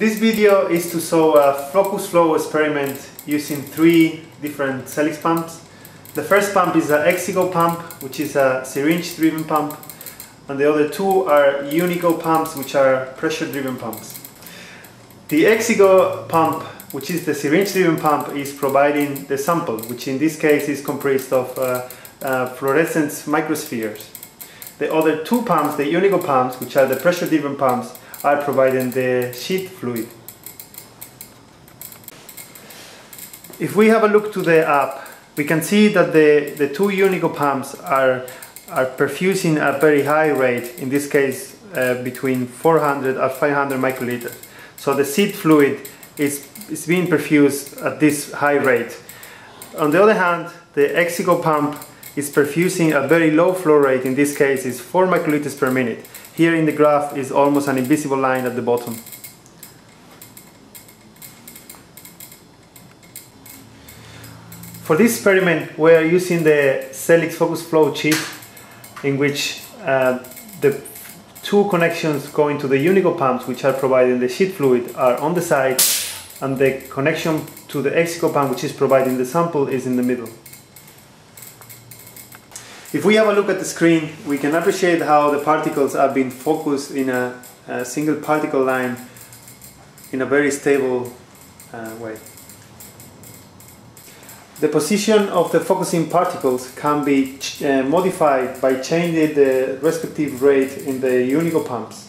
This video is to show a focus flow experiment using three different Cellix pumps. The first pump is an Exigo pump, which is a syringe driven pump, and the other two are Unico pumps, which are pressure driven pumps. The Exigo pump, which is the syringe driven pump, is providing the sample, which in this case is comprised of fluorescent microspheres. The other two pumps, the Unico pumps, which are the pressure driven pumps, are providing the sheet fluid. If we have a look to the app, we can see that the two Unico pumps are perfusing at very high rate, in this case between 400 and 500 microliters. So the sheet fluid is being perfused at this high rate. On the other hand, the Exigo pump is perfusing a very low flow rate, in this case is 4 microliters per minute. Here in the graph is almost an invisible line at the bottom. For this experiment we are using the Cellix Focus Flow chip, in which the two connections going to the Unico pumps, which are providing the sheet fluid, are on the side, and the connection to the Exigo pump, which is providing the sample, is in the middle. If we have a look at the screen, we can appreciate how the particles have been focused in a single particle line in a very stable way. The position of the focusing particles can be modified by changing the respective rate in the Unico pumps.